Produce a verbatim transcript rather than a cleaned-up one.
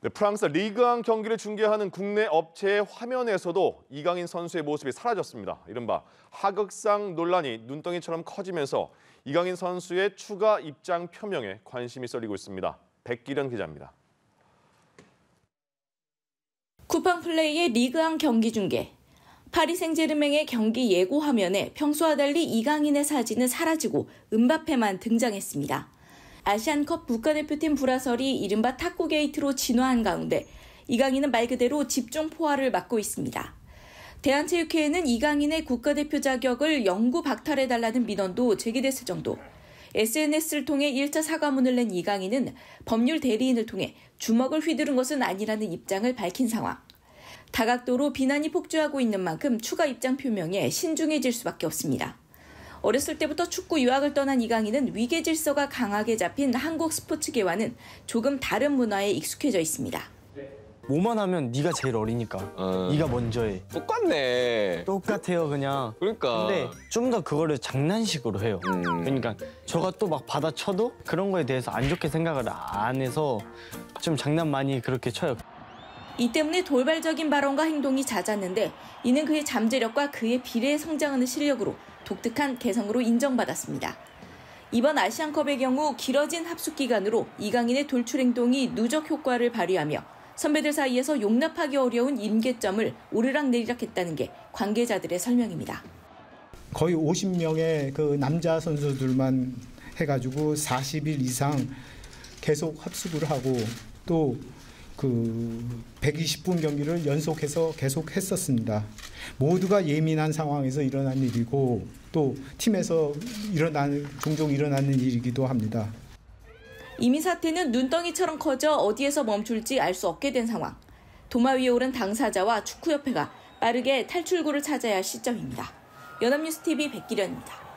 네, 프랑스 리그앙 경기를 중계하는 국내 업체의 화면에서도 이강인 선수의 모습이 사라졌습니다. 이른바 하극상 논란이 눈덩이처럼 커지면서 이강인 선수의 추가 입장 표명에 관심이 쏠리고 있습니다. 백길현 기자입니다. 쿠팡 플레이의 리그앙 경기 중계. 파리 생제르맹의 경기 예고 화면에 평소와 달리 이강인의 사진은 사라지고 음바페만 등장했습니다. 아시안컵 국가대표팀 불화설이 이른바 탁구 게이트로 진화한 가운데 이강인은 말 그대로 집중 포화를 맞고 있습니다. 대한체육회에는 이강인의 국가대표 자격을 영구 박탈해달라는 민원도 제기됐을 정도. 에스엔에스를 통해 일 차 사과문을 낸 이강인은 법률 대리인을 통해 주먹을 휘두른 것은 아니라는 입장을 밝힌 상황. 다각도로 비난이 폭주하고 있는 만큼 추가 입장 표명에 신중해질 수밖에 없습니다. 어렸을 때부터 축구 유학을 떠난 이강인은 위계 질서가 강하게 잡힌 한국 스포츠계와는 조금 다른 문화에 익숙해져 있습니다. 뭐만 하면 네가 제일 어리니까 어... 네가 먼저 해. 똑같네. 똑같아요 그냥. 그러니까. 근데 좀 더 그거를 장난식으로 해요. 음... 그러니까 저가 또 막 받아쳐도 그런 거에 대해서 안 좋게 생각을 안 해서 좀 장난 많이 그렇게 쳐요. 이 때문에 돌발적인 발언과 행동이 잦았는데 이는 그의 잠재력과 그에 비례 성장하는 실력으로 독특한 개성으로 인정받았습니다. 이번 아시안컵의 경우 길어진 합숙 기간으로 이강인의 돌출 행동이 누적 효과를 발휘하며 선배들 사이에서 용납하기 어려운 임계점을 오르락내리락 했다는 게 관계자들의 설명입니다. 거의 오십 명의 그 남자 선수들만 해가지고 사십 일 이상 계속 합숙을 하고 또 그 백이십 분 경기를 연속해서 계속 했었습니다. 모두가 예민한 상황에서 일어난 일이고 또 팀에서 일어나는 종종 일어나는 일이기도 합니다. 이미 사태는 눈덩이처럼 커져 어디에서 멈출지 알 수 없게 된 상황. 도마 위에 오른 당사자와 축구협회가 빠르게 탈출구를 찾아야 할 시점입니다. 연합뉴스티비 백길현입니다.